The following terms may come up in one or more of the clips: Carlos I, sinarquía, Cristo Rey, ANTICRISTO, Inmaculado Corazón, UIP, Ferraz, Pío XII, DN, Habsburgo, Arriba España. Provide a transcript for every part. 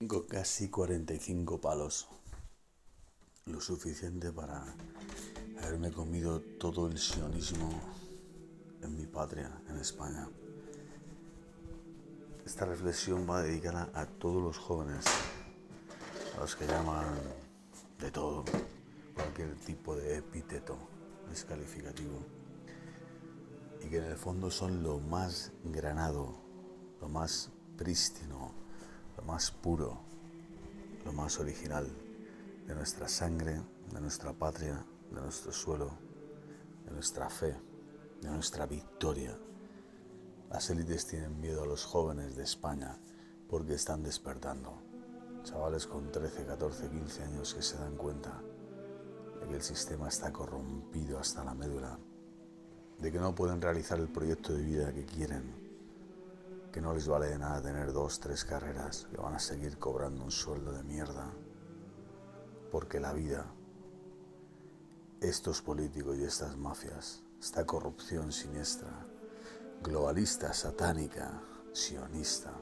Tengo casi 45 palos, lo suficiente para haberme comido todo el sionismo en mi patria, en España. Esta reflexión va dedicada a todos los jóvenes, a los que llaman de todo, cualquier tipo de epíteto descalificativo, y que en el fondo son lo más granado, lo más prístino, lo más puro, lo más original de nuestra sangre, de nuestra patria, de nuestro suelo, de nuestra fe, de nuestra victoria. Las élites tienen miedo a los jóvenes de España porque están despertando. Chavales con 13, 14, 15 años que se dan cuenta de que el sistema está corrompido hasta la médula, de que no pueden realizar el proyecto de vida que quieren, que no les vale de nada tener 2, 3 carreras, que van a seguir cobrando un sueldo de mierda, porque la vida, estos políticos y estas mafias, esta corrupción siniestra, globalista, satánica, sionista,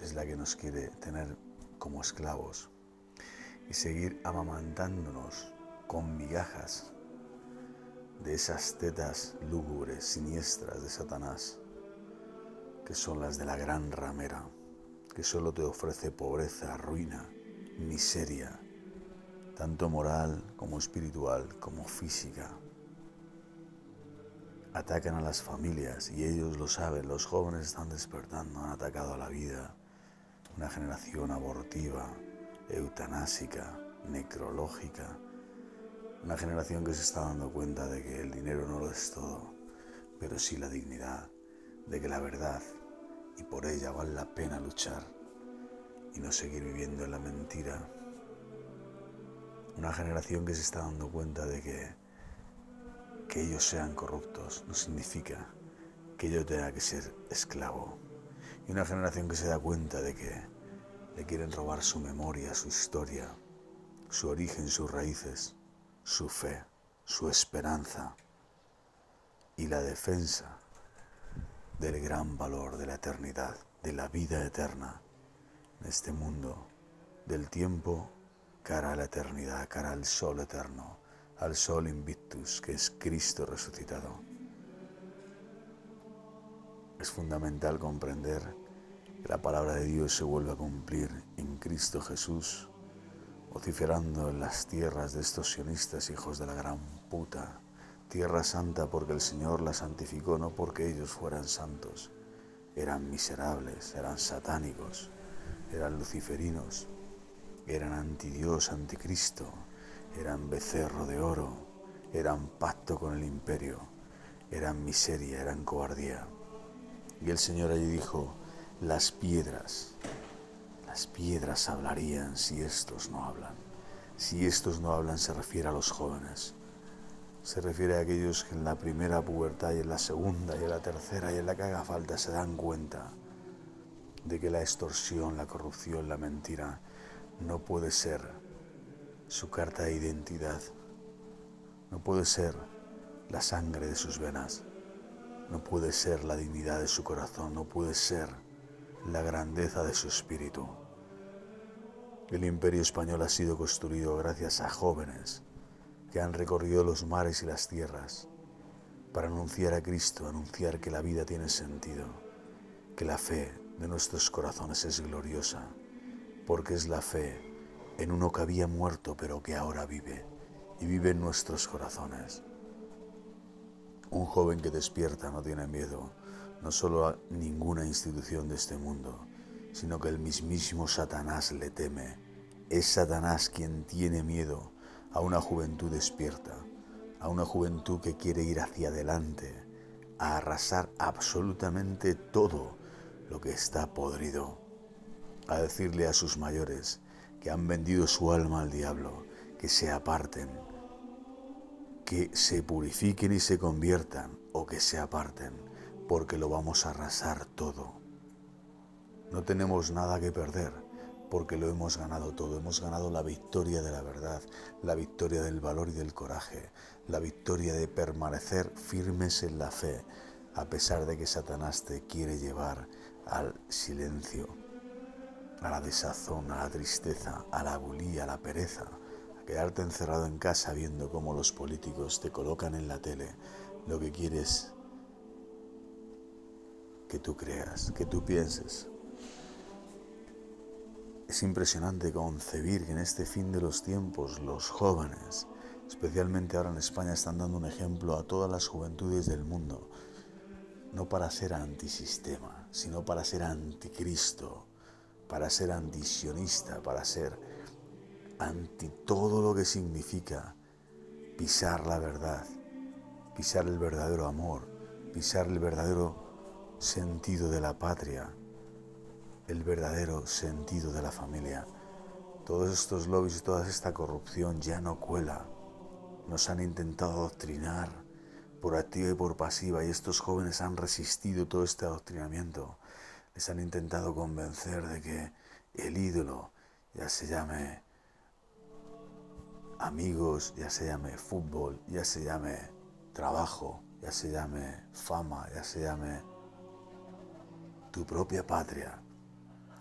es la que nos quiere tener como esclavos y seguir amamantándonos con migajas de esas tetas lúgubres, siniestras de Satanás, que son las de la gran ramera, que solo te ofrece pobreza, ruina, miseria, tanto moral como espiritual como física. Atacan a las familias y ellos lo saben, los jóvenes están despertando, han atacado a la vida. Una generación abortiva, eutanásica, necrológica, una generación que se está dando cuenta de que el dinero no lo es todo, pero sí la dignidad, de que la verdad y por ella vale la pena luchar y no seguir viviendo en la mentira. Una generación que se está dando cuenta de que ellos sean corruptos no significa que yo tenga que ser esclavo. Y una generación que se da cuenta de que le quieren robar su memoria, su historia, su origen, sus raíces, su fe, su esperanza y la defensa del gran valor de la eternidad, de la vida eterna en este mundo, del tiempo cara a la eternidad, cara al sol eterno, al sol invictus que es Cristo resucitado. Es fundamental comprender que la palabra de Dios se vuelve a cumplir en Cristo Jesús, vociferando en las tierras de estos sionistas hijos de la gran puta, tierra santa porque el Señor la santificó, no porque ellos fueran santos. Eran miserables, eran satánicos, eran luciferinos, eran antidios, anticristo, eran becerro de oro, eran pacto con el imperio, eran miseria, eran cobardía. Y el Señor allí dijo, las piedras hablarían si estos no hablan. Si estos no hablan se refiere a los jóvenes. Se refiere a aquellos que en la primera pubertad y en la segunda y en la tercera y en la que haga falta se dan cuenta de que la extorsión, la corrupción, la mentira no puede ser su carta de identidad, no puede ser la sangre de sus venas, no puede ser la dignidad de su corazón, no puede ser la grandeza de su espíritu. El imperio español ha sido construido gracias a jóvenes que han recorrido los mares y las tierras para anunciar a Cristo, anunciar que la vida tiene sentido, que la fe de nuestros corazones es gloriosa, porque es la fe en uno que había muerto pero que ahora vive y vive en nuestros corazones. Un joven que despierta no tiene miedo, no solo a ninguna institución de este mundo, sino que el mismísimo Satanás le teme. Es Satanás quien tiene miedo a una juventud despierta, a una juventud que quiere ir hacia adelante, a arrasar absolutamente todo lo que está podrido, a decirle a sus mayores que han vendido su alma al diablo, que se aparten, que se purifiquen y se conviertan, o que se aparten, porque lo vamos a arrasar todo. No tenemos nada que perder, porque lo hemos ganado todo, hemos ganado la victoria de la verdad, la victoria del valor y del coraje, la victoria de permanecer firmes en la fe, a pesar de que Satanás te quiere llevar al silencio, a la desazón, a la tristeza, a la bulía, a la pereza, a quedarte encerrado en casa viendo cómo los políticos te colocan en la tele lo que quieres que tú creas, que tú pienses. Es impresionante concebir que en este fin de los tiempos los jóvenes, especialmente ahora en España, están dando un ejemplo a todas las juventudes del mundo, no para ser antisistema, sino para ser anticristo, para ser antisionista, para ser anti todo lo que significa pisar la verdad, pisar el verdadero amor, pisar el verdadero sentido de la patria, el verdadero sentido de la familia. Todos estos lobbies y toda esta corrupción ya no cuela. Nos han intentado adoctrinar por activa y por pasiva, y estos jóvenes han resistido todo este adoctrinamiento. Les han intentado convencer de que el ídolo, ya se llame amigos, ya se llame fútbol, ya se llame trabajo, ya se llame fama, ya se llame tu propia patria,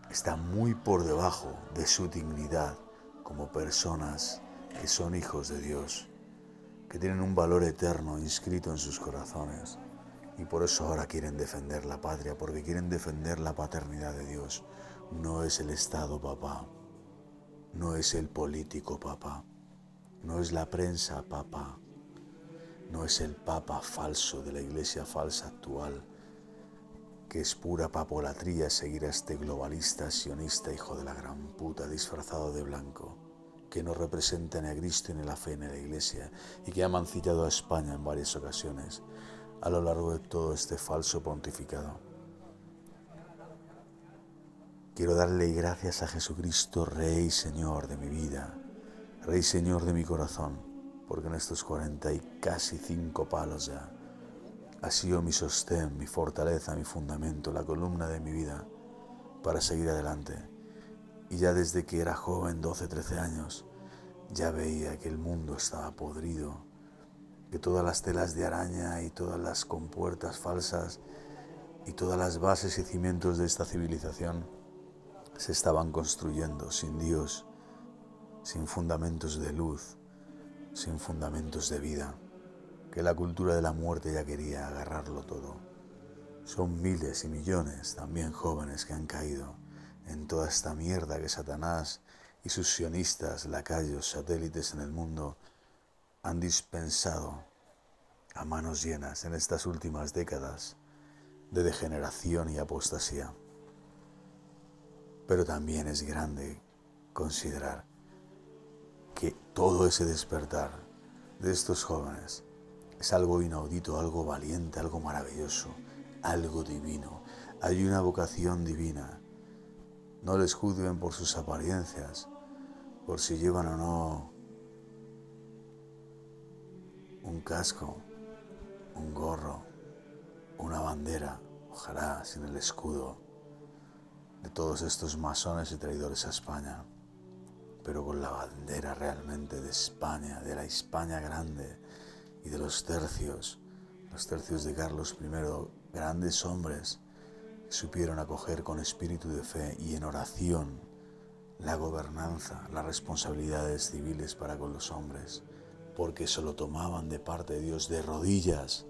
está muy por debajo de su dignidad como personas que son hijos de Dios, que tienen un valor eterno inscrito en sus corazones, y por eso ahora quieren defender la patria, porque quieren defender la paternidad de Dios. No es el Estado, papá, no es el político, papá, no es la prensa, papá, no es el papa falso de la iglesia falsa actual, que es pura papolatría seguir a este globalista sionista hijo de la gran puta disfrazado de blanco, que no representa ni a Cristo ni la fe ni la iglesia, y que ha mancillado a España en varias ocasiones a lo largo de todo este falso pontificado. Quiero darle gracias a Jesucristo, Rey y Señor de mi vida, Rey y Señor de mi corazón, porque en estos 40 y casi 5 palos ya ha sido mi sostén, mi fortaleza, mi fundamento, la columna de mi vida para seguir adelante. Y ya desde que era joven, 12, 13 años, ya veía que el mundo estaba podrido, que todas las telas de araña y todas las compuertas falsas y todas las bases y cimientos de esta civilización se estaban construyendo sin Dios, sin fundamentos de luz, sin fundamentos de vida, que la cultura de la muerte ya quería agarrarlo todo. Son miles y millones también jóvenes que han caído en toda esta mierda que Satanás y sus sionistas, lacayos, satélites en el mundo han dispensado a manos llenas en estas últimas décadas de degeneración y apostasía. Pero también es grande considerar que todo ese despertar de estos jóvenes es algo inaudito, algo valiente, algo maravilloso, algo divino. Hay una vocación divina. No les juzguen por sus apariencias, por si llevan o no un casco, un gorro, una bandera, ojalá sin el escudo de todos estos masones y traidores a España, pero con la bandera realmente de España, de la España grande, y de los tercios de Carlos I, grandes hombres que supieron acoger con espíritu de fe y en oración la gobernanza, las responsabilidades civiles para con los hombres, porque se lo tomaban de parte de Dios, de rodillas,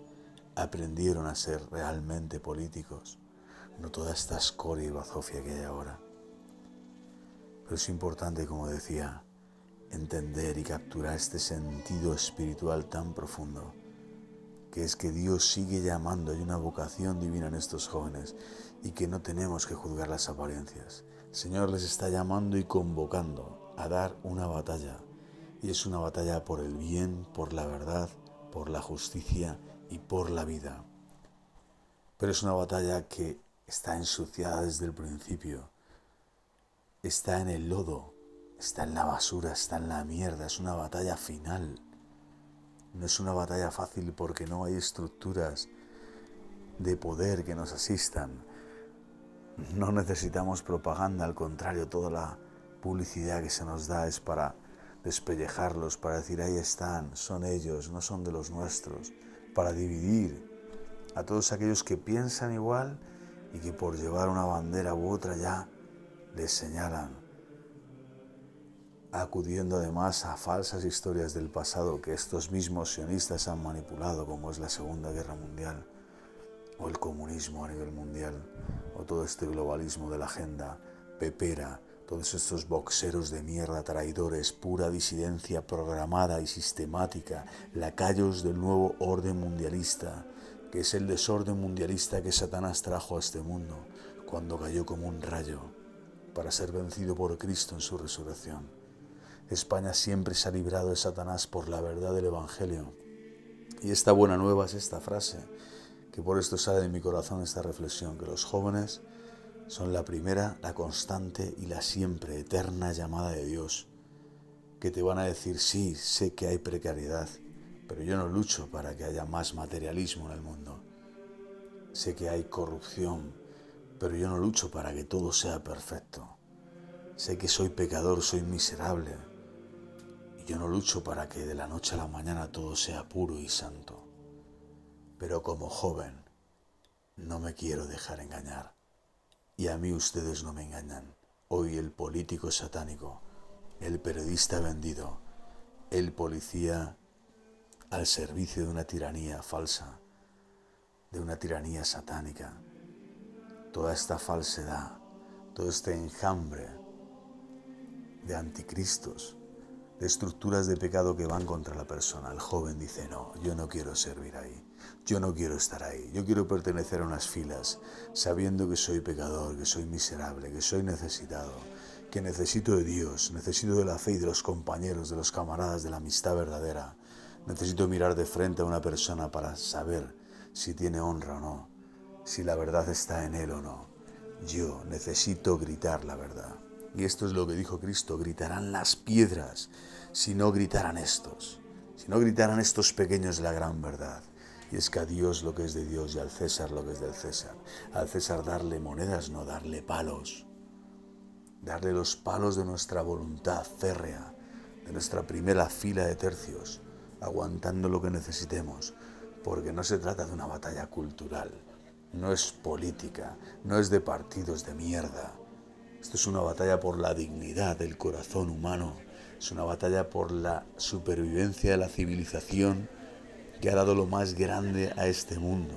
aprendieron a ser realmente políticos, no toda esta escoria y bazofia que hay ahora. Pero es importante, como decía, entender y capturar este sentido espiritual tan profundo, que es que Dios sigue llamando, hay una vocación divina en estos jóvenes y que no tenemos que juzgar las apariencias. El Señor les está llamando y convocando a dar una batalla, y es una batalla por el bien, por la verdad, por la justicia y por la vida. Pero es una batalla que está ensuciada desde el principio, está en el lodo, está en la basura, está en la mierda. Es una batalla final. No es una batalla fácil porque no hay estructuras de poder que nos asistan. No necesitamos propaganda, al contrario, toda la publicidad que se nos da es para despellejarlos, para decir ahí están, son ellos, no son de los nuestros, para dividir a todos aquellos que piensan igual y que por llevar una bandera u otra ya les señalan, acudiendo además a falsas historias del pasado que estos mismos sionistas han manipulado, como es la Segunda Guerra Mundial, o el comunismo a nivel mundial, o todo este globalismo de la agenda pepera, todos estos boxeros de mierda, traidores, pura disidencia programada y sistemática, lacayos del nuevo orden mundialista, que es el desorden mundialista que Satanás trajo a este mundo cuando cayó como un rayo para ser vencido por Cristo en su resurrección. España siempre se ha librado de Satanás por la verdad del Evangelio. Y esta buena nueva es esta frase, que por esto sale de mi corazón esta reflexión, que los jóvenes son la primera, la constante y la siempre eterna llamada de Dios, que te van a decir, sí, sé que hay precariedad, pero yo no lucho para que haya más materialismo en el mundo. Sé que hay corrupción, pero yo no lucho para que todo sea perfecto. Sé que soy pecador, soy miserable, y yo no lucho para que de la noche a la mañana todo sea puro y santo. Pero como joven, no me quiero dejar engañar. Y a mí ustedes no me engañan. Hoy el político satánico, el periodista vendido, el policía al servicio de una tiranía falsa, de una tiranía satánica, toda esta falsedad, todo este enjambre de anticristos, de estructuras de pecado que van contra la persona. El joven dice, no, yo no quiero servir ahí, yo no quiero estar ahí, yo quiero pertenecer a unas filas sabiendo que soy pecador, que soy miserable, que soy necesitado, que necesito de Dios, necesito de la fe y de los compañeros, de los camaradas, de la amistad verdadera. Necesito mirar de frente a una persona para saber si tiene honra o no, si la verdad está en él o no. Yo necesito gritar la verdad. Y esto es lo que dijo Cristo, gritarán las piedras si no gritaran estos. Si no gritaran estos pequeños la gran verdad. Y es que a Dios lo que es de Dios y al César lo que es del César. Al César darle monedas, no darle palos. Darle los palos de nuestra voluntad férrea, de nuestra primera fila de tercios, aguantando lo que necesitemos, porque no se trata de una batalla cultural, no es política, no es de partidos de mierda. Esto es una batalla por la dignidad del corazón humano, es una batalla por la supervivencia de la civilización que ha dado lo más grande a este mundo,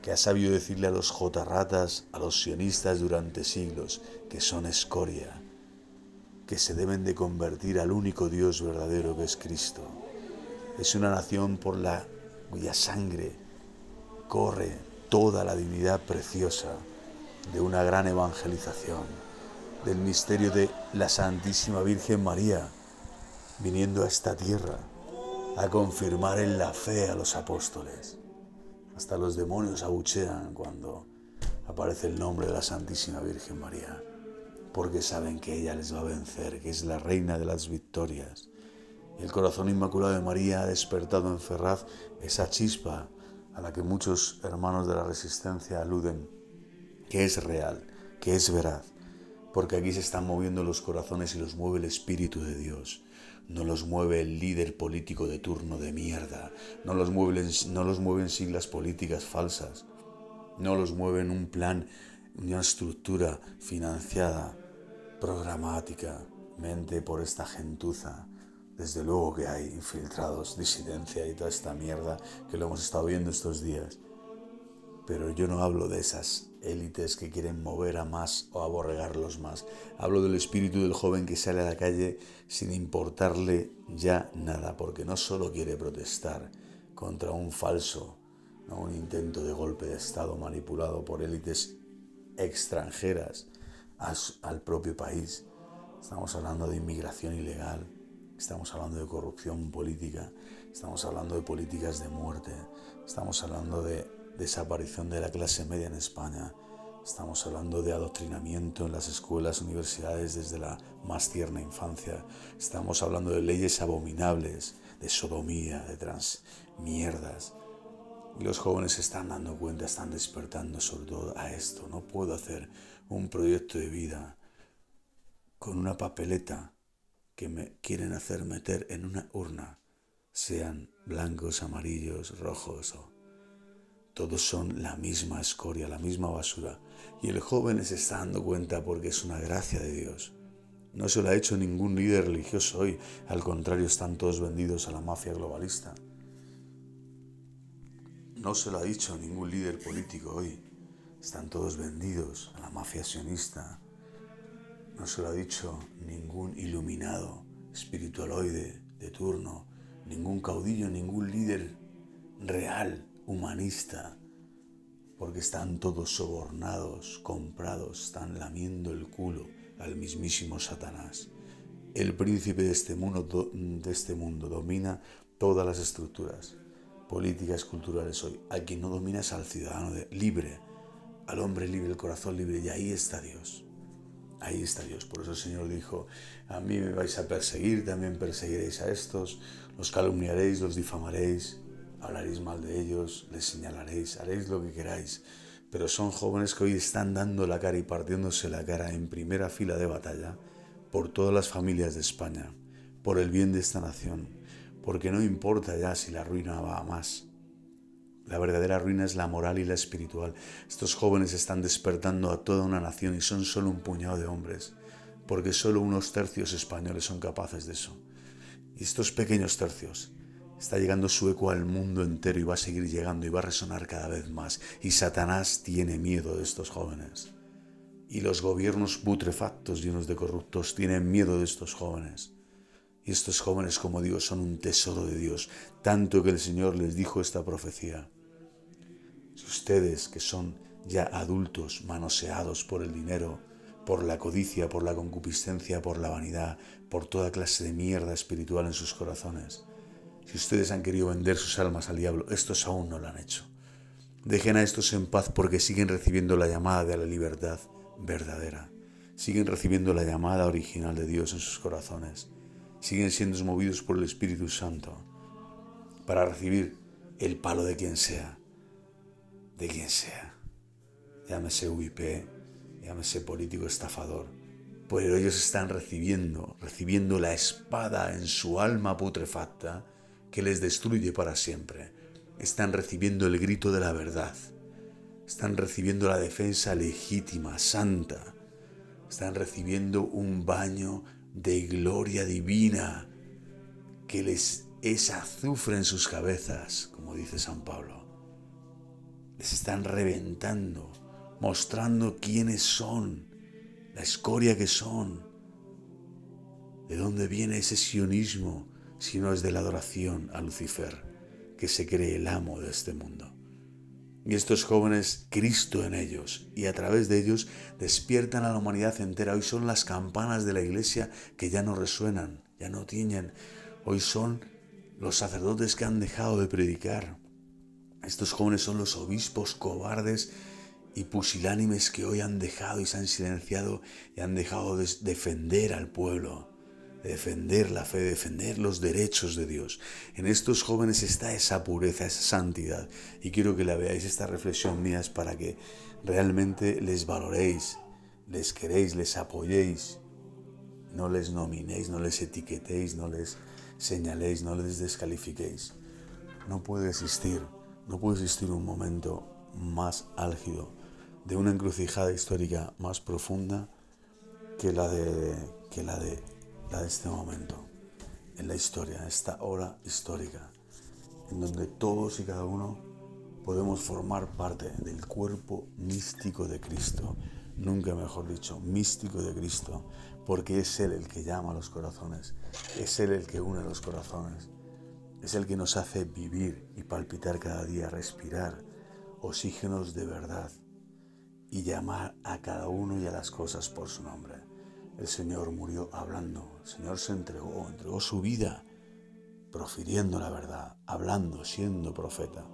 que ha sabido decirle a los jotarratas, a los sionistas durante siglos, que son escoria, que se deben de convertir al único Dios verdadero que es Cristo. Es una nación por la cuya sangre corre toda la dignidad preciosa de una gran evangelización, del misterio de la Santísima Virgen María viniendo a esta tierra a confirmar en la fe a los apóstoles. Hasta los demonios abuchean cuando aparece el nombre de la Santísima Virgen María, porque saben que ella les va a vencer, que es la reina de las victorias. El corazón inmaculado de María ha despertado en Ferraz esa chispa a la que muchos hermanos de la Resistencia aluden, que es real, que es veraz, porque aquí se están moviendo los corazones y los mueve el Espíritu de Dios. No los mueve el líder político de turno de mierda, no los mueven siglas políticas falsas, no los mueven un plan, una estructura financiada, programáticamente por esta gentuza. Desde luego que hay infiltrados, disidencia y toda esta mierda que lo hemos estado viendo estos días. Pero yo no hablo de esas élites que quieren mover a más o aborregarlos más. Hablo del espíritu del joven que sale a la calle sin importarle ya nada, porque no solo quiere protestar contra un falso, ¿no?, un intento de golpe de Estado manipulado por élites extranjeras al propio país. Estamos hablando de inmigración ilegal. Estamos hablando de corrupción política, estamos hablando de políticas de muerte, estamos hablando de desaparición de la clase media en España, estamos hablando de adoctrinamiento en las escuelas, universidades desde la más tierna infancia, estamos hablando de leyes abominables, de sodomía, de transmierdas. Y los jóvenes se están dando cuenta, están despertando sobre todo a esto. No puedo hacer un proyecto de vida con una papeleta que me quieren hacer meter en una urna, sean blancos, amarillos, rojos, o Todos son la misma escoria, la misma basura. Y el joven se está dando cuenta porque es una gracia de Dios. No se lo ha hecho ningún líder religioso hoy. Al contrario, están todos vendidos a la mafia globalista. No se lo ha dicho ningún líder político hoy. Están todos vendidos a la mafia sionista. No se lo ha dicho ningún iluminado espiritualoide de turno. Ningún caudillo, ningún líder real, humanista. Porque están todos sobornados, comprados, están lamiendo el culo al mismísimo Satanás. El príncipe de este mundo domina todas las estructuras políticas, culturales hoy. A quien no domina es al ciudadano libre, al hombre libre, el corazón libre. Y ahí está Dios. Ahí está Dios. Por eso el Señor dijo: a mí me vais a perseguir, también perseguiréis a estos, los calumniaréis, los difamaréis, hablaréis mal de ellos, les señalaréis, haréis lo que queráis. Pero son jóvenes que hoy están dando la cara y partiéndose la cara en primera fila de batalla por todas las familias de España, por el bien de esta nación, porque no importa ya si la ruina va a más. La verdadera ruina es la moral y la espiritual. Estos jóvenes están despertando a toda una nación y son solo un puñado de hombres, porque solo unos tercios españoles son capaces de eso. Y estos pequeños tercios, está llegando su eco al mundo entero y va a seguir llegando y va a resonar cada vez más. Y Satanás tiene miedo de estos jóvenes. Y los gobiernos putrefactos llenos de corruptos tienen miedo de estos jóvenes. Y estos jóvenes, como digo, son un tesoro de Dios, tanto que el Señor les dijo esta profecía: si ustedes, que son ya adultos, manoseados por el dinero, por la codicia, por la concupiscencia, por la vanidad, por toda clase de mierda espiritual en sus corazones, si ustedes han querido vender sus almas al diablo, estos aún no lo han hecho. Dejen a estos en paz, porque siguen recibiendo la llamada de la libertad verdadera. Siguen recibiendo la llamada original de Dios en sus corazones. Siguen siendo movidos por el Espíritu Santo para recibir el palo de quien sea. De quien sea. Llámese UIP, llámese político estafador. Pero ellos están recibiendo la espada en su alma putrefacta que les destruye para siempre. Están recibiendo el grito de la verdad. Están recibiendo la defensa legítima, santa. Están recibiendo un baño de gloria divina que les es azufre en sus cabezas, como dice San Pablo. Les están reventando, mostrando quiénes son, la escoria que son. ¿De dónde viene ese sionismo? Si no es de la adoración a Lucifer, que se cree el amo de este mundo. Y estos jóvenes, Cristo en ellos, y a través de ellos despiertan a la humanidad entera. Hoy son las campanas de la iglesia que ya no resuenan, ya no tiñen. Hoy son los sacerdotes que han dejado de predicar. Estos jóvenes son los obispos cobardes y pusilánimes que hoy han dejado y se han silenciado y han dejado de defender al pueblo. Defender la fe, defender los derechos de Dios. En estos jóvenes está esa pureza, esa santidad. Y quiero que la veáis, esta reflexión mía es para que realmente les valoréis, les queréis, les apoyéis. No les nominéis, no les etiquetéis, no les señaléis, no les descalifiquéis. No puede existir un momento más álgido de una encrucijada histórica más profunda que la de este momento, en la historia, esta hora histórica, en donde todos y cada uno podemos formar parte del cuerpo místico de Cristo, nunca mejor dicho, místico de Cristo, porque es Él el que llama a los corazones, es Él el que une los corazones, es el que nos hace vivir y palpitar cada día, respirar oxígenos de verdad y llamar a cada uno y a las cosas por su nombre. El Señor murió hablando, el Señor se entregó su vida, profiriendo la verdad, hablando, siendo profeta.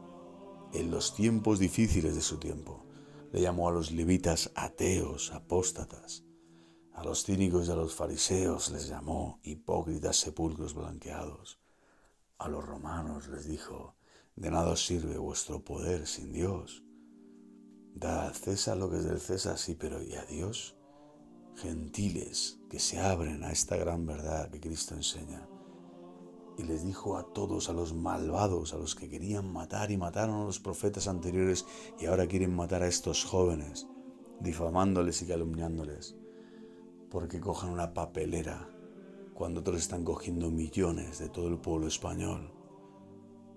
En los tiempos difíciles de su tiempo, le llamó a los levitas ateos, apóstatas. A los cínicos y a los fariseos les llamó hipócritas, sepulcros blanqueados. A los romanos les dijo: de nada os sirve vuestro poder sin Dios. Dad al César lo que es del César, sí, pero ¿y a Dios? Gentiles que se abren a esta gran verdad que Cristo enseña. y les dijo a todos, a los malvados, a los que querían matar y mataron a los profetas anteriores y ahora quieren matar a estos jóvenes, difamándoles y calumniándoles, porque cojan una papelera cuando otros están cogiendo millones de todo el pueblo español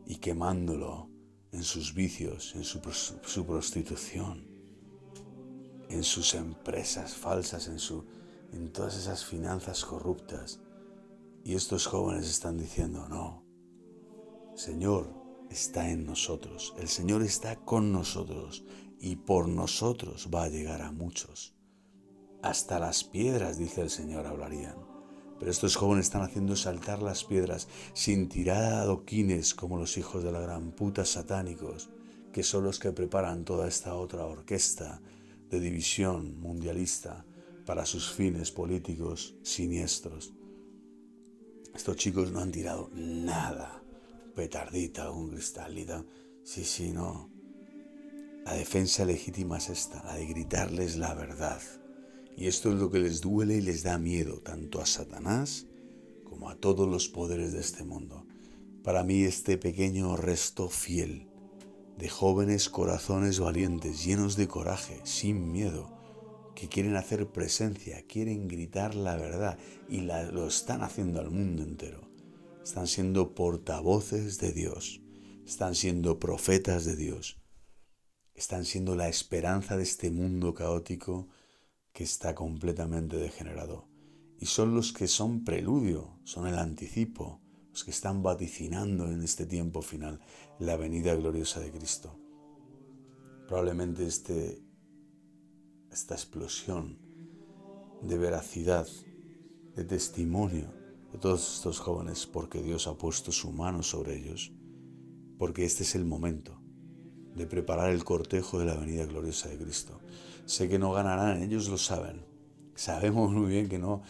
y quemándolo en sus vicios, en su prostitución, en sus empresas falsas, en todas esas finanzas corruptas. Y estos jóvenes están diciendo, no, Señor está en nosotros, el Señor está con nosotros y por nosotros va a llegar a muchos. Hasta las piedras, dice el Señor, hablarían. Pero estos jóvenes están haciendo saltar las piedras sin tirar adoquines como los hijos de la gran puta satánicos, que son los que preparan toda esta otra orquesta de división mundialista para sus fines políticos siniestros. Estos chicos no han tirado nada, petardita, un cristalita, sí, no. La defensa legítima es esta, la de gritarles la verdad. Y esto es lo que les duele y les da miedo, tanto a Satanás como a todos los poderes de este mundo. Para mí este pequeño resto fiel de jóvenes corazones valientes, llenos de coraje, sin miedo, que quieren hacer presencia, quieren gritar la verdad y lo están haciendo al mundo entero. Están siendo portavoces de Dios, están siendo profetas de Dios, están siendo la esperanza de este mundo caótico que está completamente degenerado. Y son los que son preludio, son el anticipo, los que están vaticinando en este tiempo final la venida gloriosa de Cristo. Probablemente esta explosión de veracidad, de testimonio de todos estos jóvenes, porque Dios ha puesto su mano sobre ellos, porque este es el momento de preparar el cortejo de la venida gloriosa de Cristo. Sé que no ganarán, ellos lo saben. Sabemos muy bien que no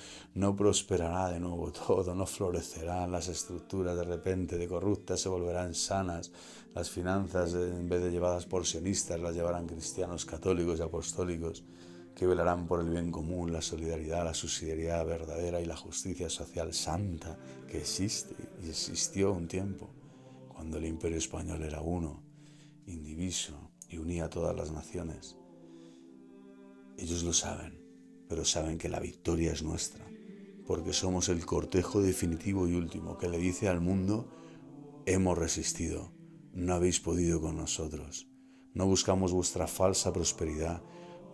prosperará de nuevo todo, no florecerán las estructuras de repente, de corruptas se volverán sanas, las finanzas en vez de llevadas por sionistas las llevarán cristianos, católicos y apostólicos que velarán por el bien común, la solidaridad, la subsidiariedad verdadera y la justicia social santa que existe y existió un tiempo cuando el imperio español era uno, indiviso y unía a todas las naciones. Ellos lo saben. Pero saben que la victoria es nuestra, porque somos el cortejo definitivo y último que le dice al mundo, hemos resistido, no habéis podido con nosotros, no buscamos vuestra falsa prosperidad,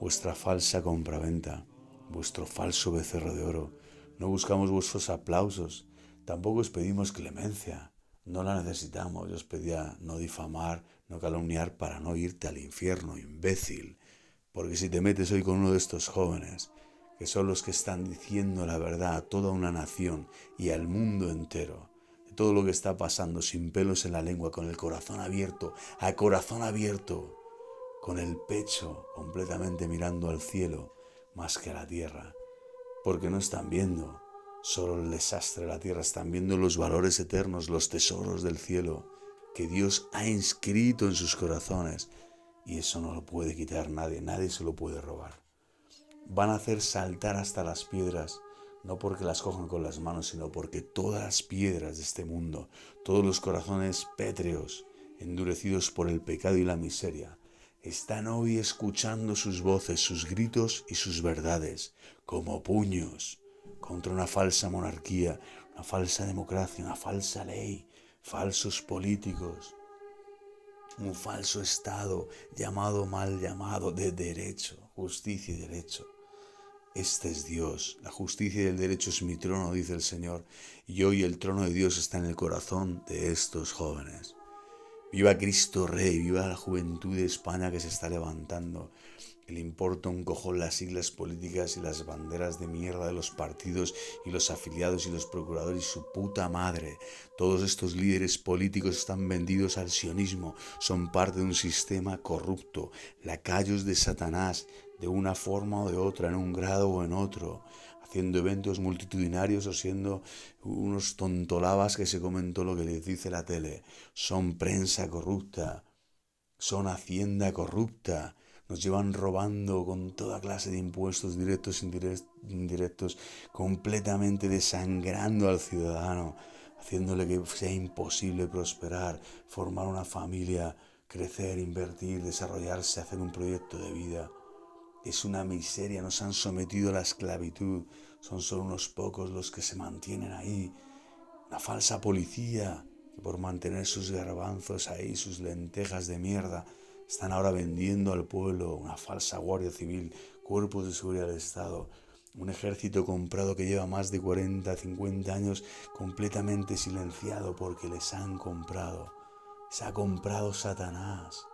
vuestra falsa compraventa, vuestro falso becerro de oro, no buscamos vuestros aplausos, tampoco os pedimos clemencia, no la necesitamos, yo os pedía no difamar, no calumniar para no irte al infierno, imbécil, porque si te metes hoy con uno de estos jóvenes, que son los que están diciendo la verdad a toda una nación y al mundo entero, de todo lo que está pasando sin pelos en la lengua, con el corazón abierto, a corazón abierto, con el pecho completamente mirando al cielo más que a la tierra, porque no están viendo solo el desastre de la tierra, están viendo los valores eternos, los tesoros del cielo que Dios ha inscrito en sus corazones, y eso no lo puede quitar nadie, nadie se lo puede robar. Van a hacer saltar hasta las piedras, no porque las cojan con las manos, sino porque todas las piedras de este mundo, todos los corazones pétreos, endurecidos por el pecado y la miseria, están hoy escuchando sus voces, sus gritos y sus verdades, como puños contra una falsa monarquía, una falsa democracia, una falsa ley, falsos políticos, un falso Estado llamado, mal llamado, de derecho, justicia y derecho. Este es Dios, la justicia y el derecho es mi trono, dice el Señor, y hoy el trono de Dios está en el corazón de estos jóvenes. Viva Cristo Rey, viva la juventud de España que se está levantando, que le importa un cojón las siglas políticas y las banderas de mierda de los partidos y los afiliados y los procuradores y su puta madre. Todos estos líderes políticos están vendidos al sionismo, son parte de un sistema corrupto, lacayos de Satanás, de una forma o de otra, en un grado o en otro, haciendo eventos multitudinarios o siendo unos tontolabas que se comen todo lo que les dice la tele. Son prensa corrupta, son hacienda corrupta, nos llevan robando con toda clase de impuestos directos e indirectos, completamente desangrando al ciudadano, haciéndole que sea imposible prosperar, formar una familia, crecer, invertir, desarrollarse, hacer un proyecto de vida. Es una miseria, nos han sometido a la esclavitud, son solo unos pocos los que se mantienen ahí. Una falsa policía que por mantener sus garbanzos ahí, sus lentejas de mierda, están ahora vendiendo al pueblo. Una falsa guardia civil, cuerpos de seguridad del Estado, un ejército comprado que lleva más de 40, 50 años completamente silenciado porque les han comprado. Se ha comprado Satanás.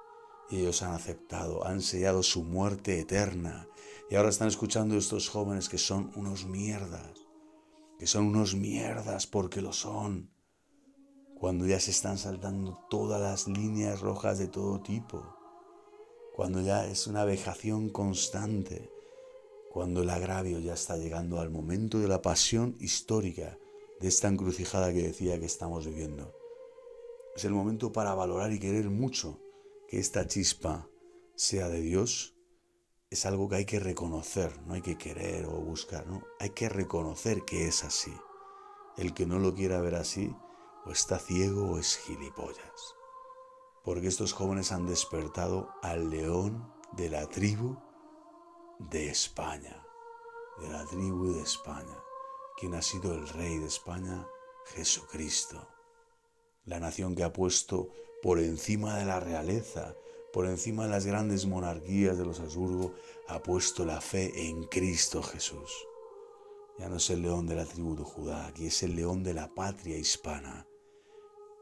Y ellos han aceptado, han sellado su muerte eterna. Y ahora están escuchando a estos jóvenes que son unos mierdas. Que son unos mierdas porque lo son. Cuando ya se están saltando todas las líneas rojas de todo tipo. Cuando ya es una vejación constante. Cuando el agravio ya está llegando al momento de la pasión histórica de esta encrucijada que decía que estamos viviendo. Es el momento para valorar y querer mucho. Que esta chispa sea de Dios es algo que hay que reconocer, no hay que querer o buscar, ¿no? Hay que reconocer que es así. El que no lo quiera ver así, o está ciego o es gilipollas. Porque estos jóvenes han despertado al león de la tribu de España. De la tribu de España. Quien ha sido el rey de España, Jesucristo. La nación que ha puesto por encima de la realeza, por encima de las grandes monarquías de los Habsburgo, ha puesto la fe en Cristo Jesús. Ya no es el león de la tribu de Judá, aquí es el león de la patria hispana,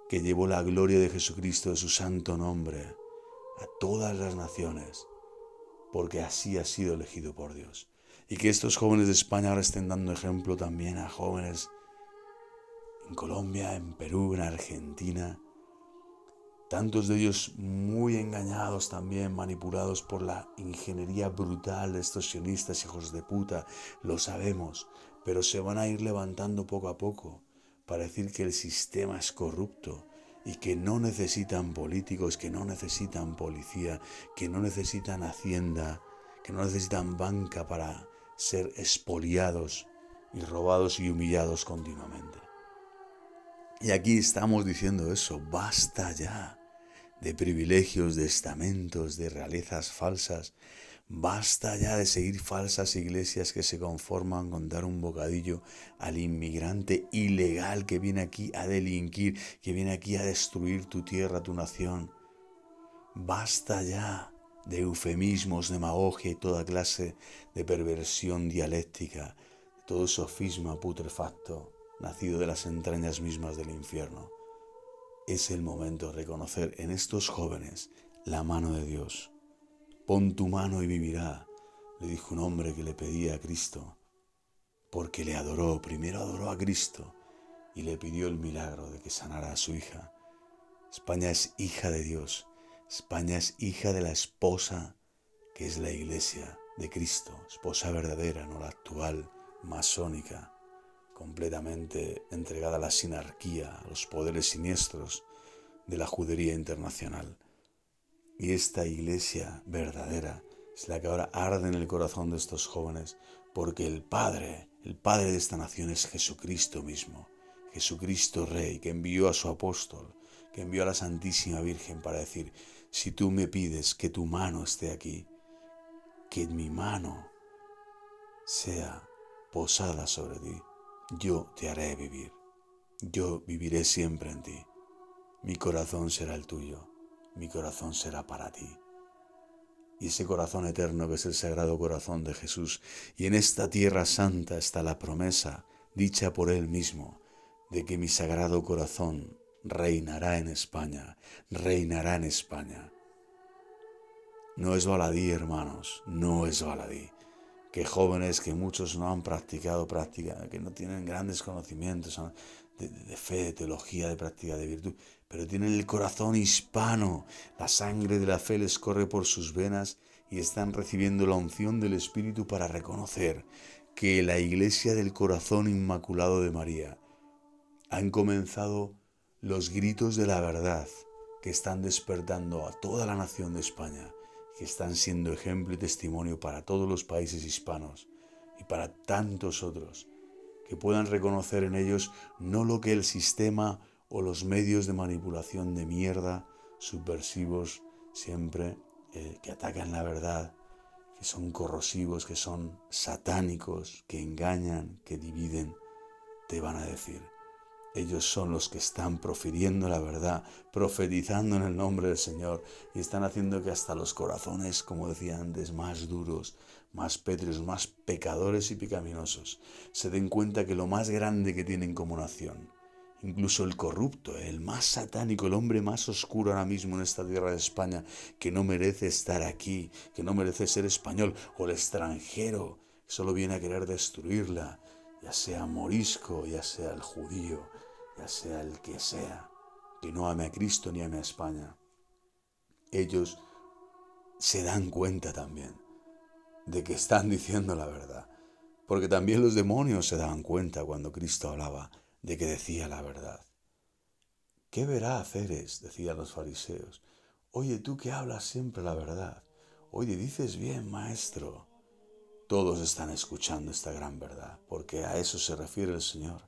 que llevó la gloria de Jesucristo, de su santo nombre, a todas las naciones, porque así ha sido elegido por Dios. Y que estos jóvenes de España ahora estén dando ejemplo también a jóvenes en Colombia, en Perú, en Argentina. Tantos de ellos muy engañados también, manipulados por la ingeniería brutal de estos sionistas hijos de puta, lo sabemos, pero se van a ir levantando poco a poco para decir que el sistema es corrupto y que no necesitan políticos, que no necesitan policía, que no necesitan hacienda, que no necesitan banca para ser expoliados y robados y humillados continuamente. Y aquí estamos diciendo eso, basta ya de privilegios, de estamentos, de realezas falsas, basta ya de seguir falsas iglesias que se conforman con dar un bocadillo al inmigrante ilegal que viene aquí a delinquir, que viene aquí a destruir tu tierra, tu nación. Basta ya de eufemismos, demagogia y toda clase de perversión dialéctica, todo sofisma putrefacto, nacido de las entrañas mismas del infierno. Es el momento de reconocer en estos jóvenes la mano de Dios. Pon tu mano y vivirá, le dijo un hombre que le pedía a Cristo, porque le adoró, primero adoró a Cristo y le pidió el milagro de que sanara a su hija. España es hija de Dios, España es hija de la esposa que es la Iglesia de Cristo, esposa verdadera, no la actual masónica, completamente entregada a la sinarquía, a los poderes siniestros de la judería internacional. Y esta iglesia verdadera es la que ahora arde en el corazón de estos jóvenes, porque el Padre de esta nación es Jesucristo mismo, Jesucristo Rey, que envió a su apóstol, que envió a la Santísima Virgen para decir, si tú me pides que tu mano esté aquí, que mi mano sea posada sobre ti, yo te haré vivir, yo viviré siempre en ti, mi corazón será el tuyo, mi corazón será para ti. Y ese corazón eterno que es el Sagrado Corazón de Jesús, y en esta tierra santa está la promesa, dicha por Él mismo, de que mi Sagrado Corazón reinará en España, reinará en España. No es baladí, hermanos, no es baladí. Que jóvenes que muchos no han practicado práctica, que no tienen grandes conocimientos de fe, de teología, de práctica, de virtud, pero tienen el corazón hispano, la sangre de la fe les corre por sus venas y están recibiendo la unción del Espíritu para reconocer que la Iglesia del Corazón Inmaculado de María han comenzado los gritos de la verdad que están despertando a toda la nación de España, que están siendo ejemplo y testimonio para todos los países hispanos y para tantos otros, que puedan reconocer en ellos no lo que el sistema o los medios de manipulación de mierda, subversivos siempre, que atacan la verdad, que son corrosivos, que son satánicos, que engañan, que dividen, te van a decir. Ellos son los que están profiriendo la verdad, profetizando en el nombre del Señor, y están haciendo que hasta los corazones, como decía antes, más duros, más pétreos, más pecadores y pecaminosos, se den cuenta que lo más grande que tienen como nación, incluso el corrupto, el más satánico, el hombre más oscuro ahora mismo en esta tierra de España, que no merece estar aquí, que no merece ser español, o el extranjero, que solo viene a querer destruirla, ya sea morisco, ya sea el judío, ya sea el que sea, que no ame a Cristo ni ame a España. Ellos se dan cuenta también de que están diciendo la verdad, porque también los demonios se daban cuenta cuando Cristo hablaba de que decía la verdad. ¿Qué veraz eres?, decían los fariseos. Oye, tú que hablas siempre la verdad. Oye, dices bien, maestro. Todos están escuchando esta gran verdad, porque a eso se refiere el Señor,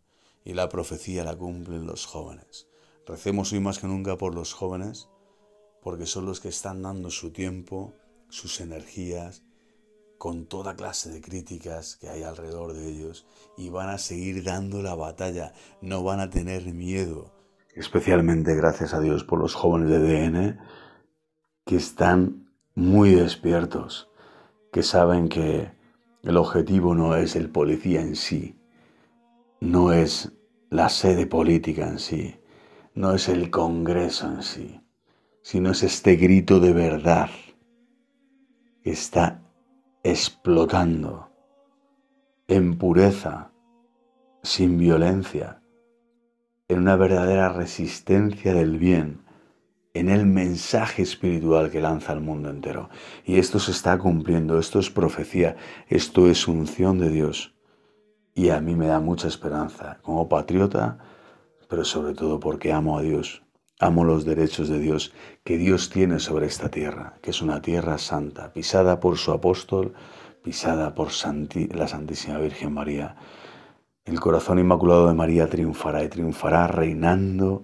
y la profecía la cumplen los jóvenes. Recemos hoy más que nunca por los jóvenes, porque son los que están dando su tiempo, sus energías, con toda clase de críticas que hay alrededor de ellos, y van a seguir dando la batalla, no van a tener miedo. Especialmente gracias a Dios por los jóvenes de DN, que están muy despiertos, que saben que el objetivo no es el policía en sí, no es la sede política en sí, no es el Congreso en sí, sino es este grito de verdad que está explotando en pureza, sin violencia, en una verdadera resistencia del bien, en el mensaje espiritual que lanza al mundo entero. Y esto se está cumpliendo, esto es profecía, esto es unción de Dios. Y a mí me da mucha esperanza, como patriota, pero sobre todo porque amo a Dios, amo los derechos de Dios, que Dios tiene sobre esta tierra, que es una tierra santa, pisada por su apóstol, pisada por la Santísima Virgen María. El corazón inmaculado de María triunfará, y triunfará reinando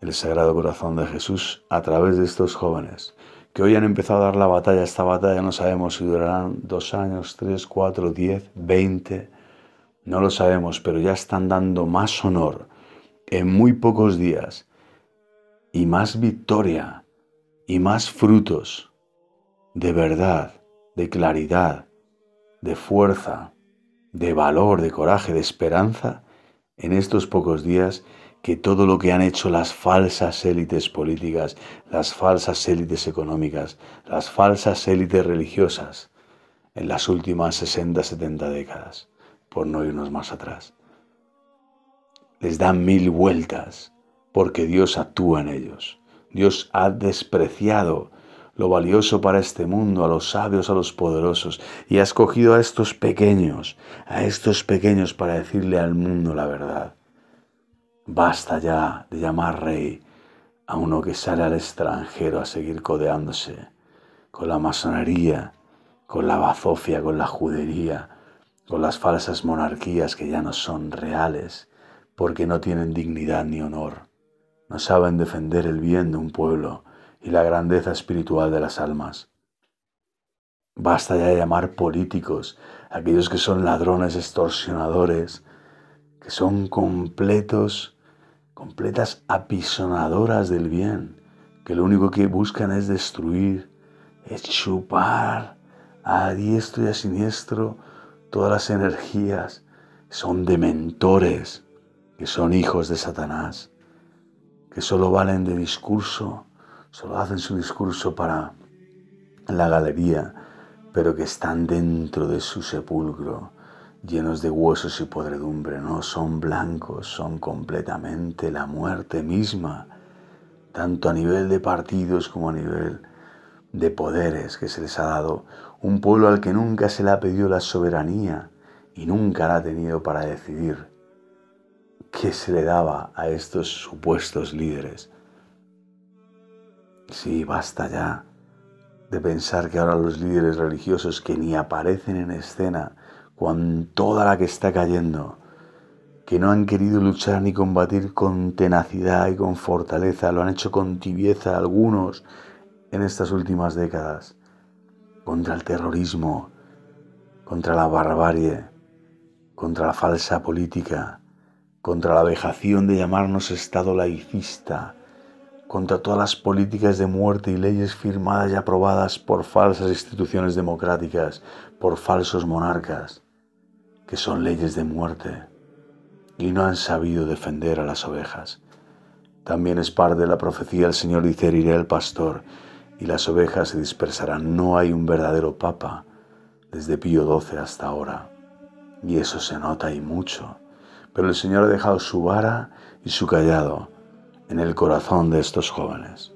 el Sagrado Corazón de Jesús a través de estos jóvenes que hoy han empezado a dar la batalla. Esta batalla no sabemos si durarán 2 años, 3, 4, 10, 20, no lo sabemos, pero ya están dando más honor en muy pocos días y más victoria y más frutos de verdad, de claridad, de fuerza, de valor, de coraje, de esperanza en estos pocos días, que todo lo que han hecho las falsas élites políticas, las falsas élites económicas, las falsas élites religiosas en las últimas 60-70 décadas, por no irnos más atrás. Les dan 1000 vueltas porque Dios actúa en ellos. Dios ha despreciado lo valioso para este mundo, a los sabios, a los poderosos, y ha escogido a estos pequeños para decirle al mundo la verdad. Basta ya de llamar rey a uno que sale al extranjero a seguir codeándose con la masonería, con la bazofia, con la judería, con las falsas monarquías que ya no son reales porque no tienen dignidad ni honor. No saben defender el bien de un pueblo y la grandeza espiritual de las almas. Basta ya de llamar políticos a aquellos que son ladrones, extorsionadores, que son completas apisonadoras del bien, que lo único que buscan es destruir, es chupar a diestro y a siniestro todas las energías. Son dementores, que son hijos de Satanás, que solo valen de discurso, solo hacen su discurso para la galería, pero que están dentro de su sepulcro, llenos de huesos y podredumbre. No son blancos, son completamente la muerte misma, tanto a nivel de partidos como a nivel de poderes que se les ha dado. Un pueblo al que nunca se le ha pedido la soberanía y nunca la ha tenido para decidir, que se le daba a estos supuestos líderes. Sí, basta ya de pensar que ahora los líderes religiosos, que ni aparecen en escena, con toda la que está cayendo, que no han querido luchar ni combatir con tenacidad y con fortaleza, lo han hecho con tibieza algunos en estas últimas décadas, contra el terrorismo, contra la barbarie, contra la falsa política, contra la vejación de llamarnos Estado laicista, contra todas las políticas de muerte y leyes firmadas y aprobadas por falsas instituciones democráticas, por falsos monarcas, que son leyes de muerte, y no han sabido defender a las ovejas. También es parte de la profecía: el Señor dice, heriré al pastor, y las ovejas se dispersarán. No hay un verdadero papa desde Pío XII hasta ahora, y eso se nota y mucho. Pero el Señor ha dejado su vara y su callado en el corazón de estos jóvenes.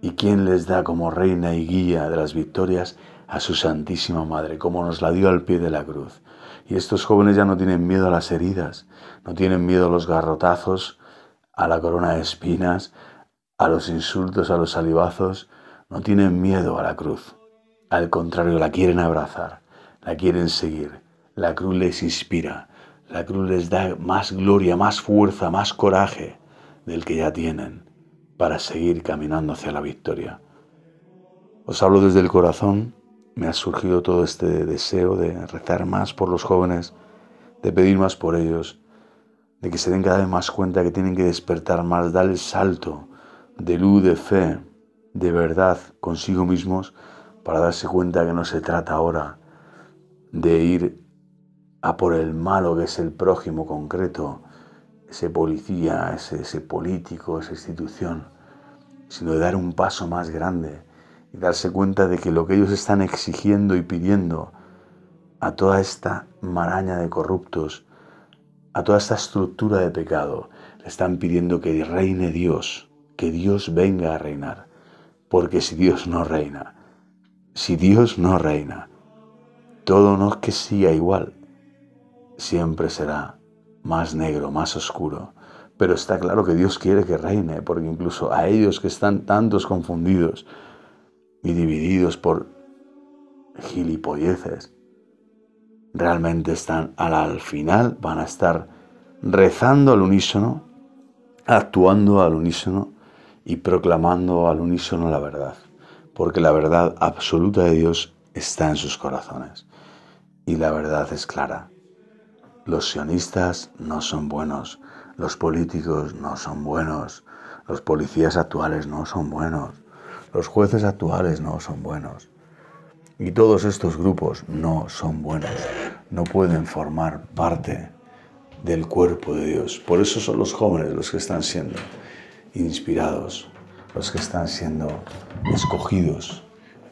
¿Y quién les da como reina y guía de las victorias? A su Santísima Madre, como nos la dio al pie de la cruz. Y estos jóvenes ya no tienen miedo a las heridas, no tienen miedo a los garrotazos, a la corona de espinas, a los insultos, a los salivazos, no tienen miedo a la cruz. Al contrario, la quieren abrazar, la quieren seguir. La cruz les inspira, la cruz les da más gloria, más fuerza, más coraje del que ya tienen para seguir caminando hacia la victoria. Os hablo desde el corazón. Me ha surgido todo este deseo de rezar más por los jóvenes, de pedir más por ellos, de que se den cada vez más cuenta que tienen que despertar más, dar el salto de luz, de fe, de verdad consigo mismos, para darse cuenta que no se trata ahora de ir a por el malo, que es el prójimo concreto, ese policía, ese político, esa institución, sino de dar un paso más grande y darse cuenta de que lo que ellos están exigiendo y pidiendo a toda esta maraña de corruptos, a toda esta estructura de pecado, le están pidiendo que reine Dios, que Dios venga a reinar. Porque si Dios no reina, si Dios no reina, todo no es que siga igual, siempre será más negro, más oscuro. Pero está claro que Dios quiere que reine, porque incluso a ellos que están tantos confundidos y divididos por gilipolleces, realmente están al final, van a estar rezando al unísono, actuando al unísono y proclamando al unísono la verdad, porque la verdad absoluta de Dios está en sus corazones. Y la verdad es clara: los sionistas no son buenos, los políticos no son buenos, los policías actuales no son buenos, los jueces actuales no son buenos. Y todos estos grupos no son buenos. No pueden formar parte del cuerpo de Dios. Por eso son los jóvenes los que están siendo inspirados, los que están siendo escogidos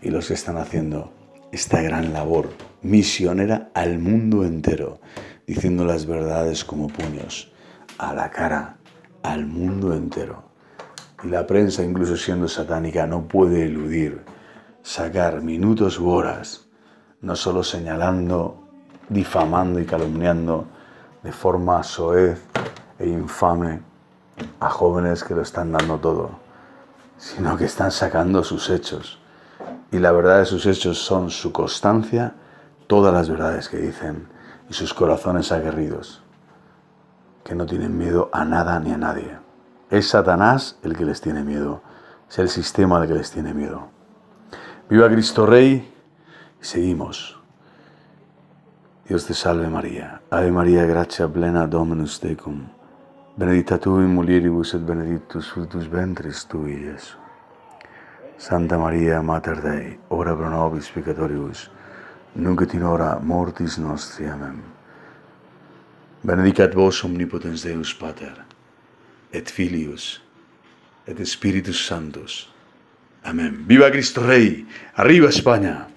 y los que están haciendo esta gran labor misionera al mundo entero, diciendo las verdades como puños a la cara al mundo entero. Y la prensa, incluso siendo satánica, no puede eludir sacar minutos u horas, no solo señalando, difamando y calumniando de forma soez e infame a jóvenes que lo están dando todo, sino que están sacando sus hechos. Y la verdad de sus hechos son su constancia, todas las verdades que dicen, y sus corazones aguerridos, que no tienen miedo a nada ni a nadie. Es Satanás el que les tiene miedo, es el sistema el que les tiene miedo. Viva Cristo Rey, y seguimos. Dios te salve María, Ave Maria, gratia plena, Dominus tecum, benedicta tu in mulieribus et benedictus fructus ventris tui, Iesus. Santa María, Mater Dei, ora pro nobis peccatoribus, nunc et in hora mortis nostri, amen. Benedicat vos omnipotens Deus Pater, et Filius, et Spiritus Sanctus. Amén. ¡Viva Cristo Rey! ¡Arriba España!